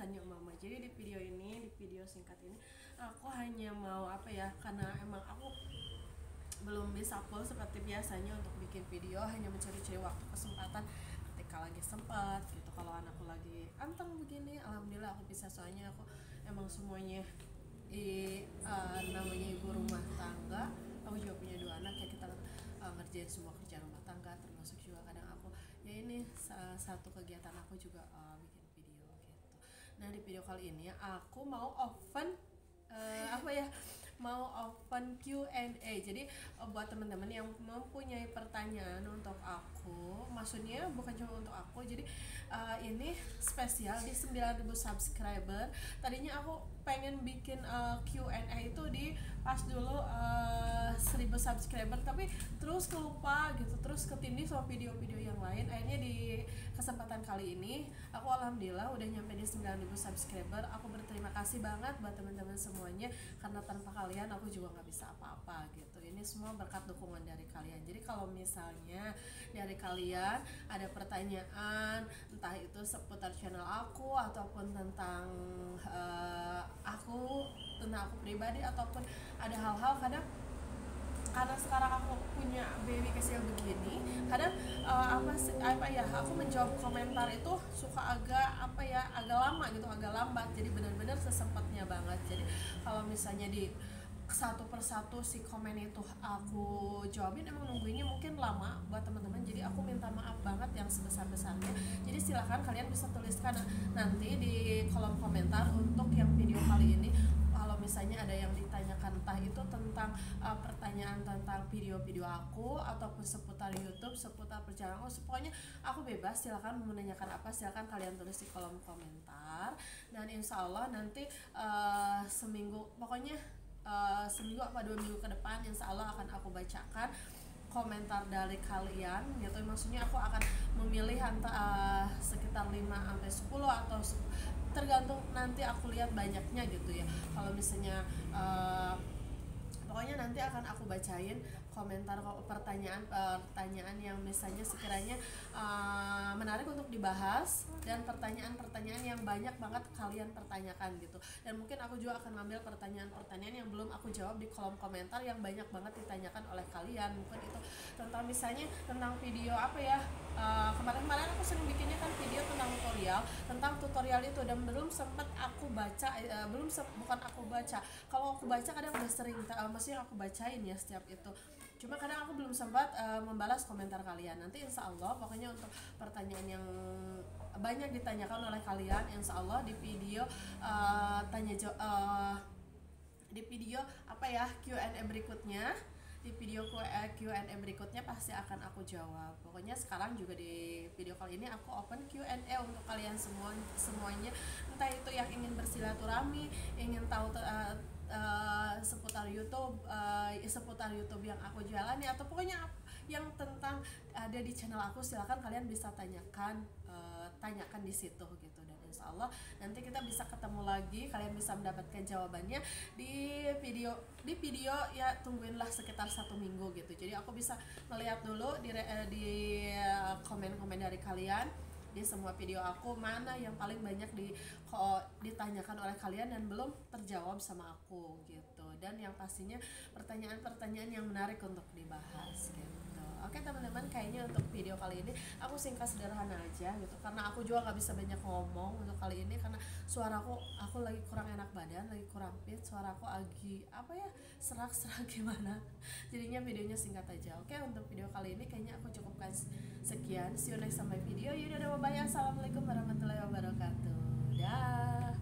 tanya mama. Jadi di video ini, di video singkat ini, aku hanya mau karena emang aku belum bisa full seperti biasanya untuk bikin video, hanya mencari-cari waktu kesempatan ketika lagi sempat gitu. Kalau anakku lagi anteng begini, alhamdulillah aku bisa, soalnya aku emang semuanya di namanya ibu rumah tangga. Aku juga punya dua anak ya, kita ngerjain semua kerjaan rumah tangga, termasuk juga kadang aku ya ini satu kegiatan aku juga bikin video gitu. Nah di video kali ini aku mau open Q&A. Jadi buat teman-teman yang mempunyai pertanyaan untuk aku, maksudnya bukan cuma untuk aku. Jadi ini spesial di 9.000 subscriber. Tadinya aku pengen bikin Q&A itu di pas dulu 1.000 subscriber, tapi terus kelupa gitu, terus ketindih sama video-video yang lain. Akhirnya di kesempatan kali ini aku alhamdulillah udah nyampe di 9.000 subscriber. Aku berterima kasih banget buat teman-teman semuanya, karena tanpa kalian aku juga nggak bisa apa-apa gitu. Ini semua berkat dukungan dari kalian. Jadi kalau misalnya dari kalian ada pertanyaan, entah itu seputar channel aku ataupun tentang aku pribadi, ataupun ada hal-hal karena sekarang aku punya baby kecil begini, kadang aku menjawab komentar itu suka agak lama gitu, agak lambat. Jadi benar-benar sesempatnya banget. Jadi kalau misalnya di satu persatu si komen itu aku jawabin, emang nungguinnya mungkin lama buat teman-teman. Jadi aku minta maaf banget yang sebesar-besarnya. Jadi silahkan kalian bisa tuliskan nanti di kolom komentar untuk yang video kali ini. Kalau misalnya ada yang ditanyakan, entah itu tentang pertanyaan tentang video-video aku ataupun seputar YouTube, seputar perjalanan aku, pokoknya aku bebas. Silahkan menanyakan apa, silahkan kalian tulis di kolom komentar. Dan insya Allah nanti seminggu apa 2 minggu ke depan, insya Allah akan aku bacakan komentar dari kalian gitu. Maksudnya aku akan memilih sekitar 5-10 atau tergantung nanti aku lihat banyaknya gitu ya. Kalau misalnya pokoknya nanti akan aku bacain komentar, pertanyaan yang misalnya sekiranya menarik untuk dibahas, dan pertanyaan-pertanyaan yang banyak banget kalian pertanyakan gitu. Dan mungkin aku juga akan ngambil pertanyaan-pertanyaan yang belum aku jawab di kolom komentar yang banyak banget ditanyakan oleh kalian. Mungkin itu tentang misalnya tentang video kemarin-kemarin aku sering bikinnya kan video tentang tutorial itu, dan belum sempat aku baca, kalau aku baca kadang udah sering, maksudnya aku bacain ya setiap itu, cuma kadang aku belum sempat membalas komentar kalian. Nanti insya Allah pokoknya untuk pertanyaan yang banyak ditanyakan oleh kalian, insya Allah di video Q&A berikutnya, di video Q&A berikutnya pasti akan aku jawab. Pokoknya sekarang juga di video kali ini aku open Q&A untuk kalian semuanya, entah itu yang ingin bersilaturahmi, ingin tahu seputar YouTube, yang aku jalani, atau pokoknya yang tentang ada di channel aku, silahkan kalian bisa tanyakan di situ gitu. Dan insya Allah nanti kita bisa ketemu lagi, kalian bisa mendapatkan jawabannya di video ya. Tungguinlah sekitar 1 minggu gitu, jadi aku bisa melihat dulu di komen-komen dari kalian di semua video aku, mana yang paling banyak ditanyakan oleh kalian dan belum terjawab sama aku gitu. Dan yang pastinya pertanyaan-pertanyaan yang menarik untuk dibahas gitu. Oke teman-teman, kayaknya untuk video kali ini aku singkat sederhana aja gitu, karena aku juga nggak bisa banyak ngomong untuk kali ini, karena suaraku lagi kurang enak badan, lagi kurang fit, suaraku lagi serak-serak gimana, jadinya videonya singkat aja. Oke untuk video kali ini kayaknya aku cukupkan sekian. See you next sama video. Yaudah, bye-bye. Assalamualaikum warahmatullahi wabarakatuh. Dah.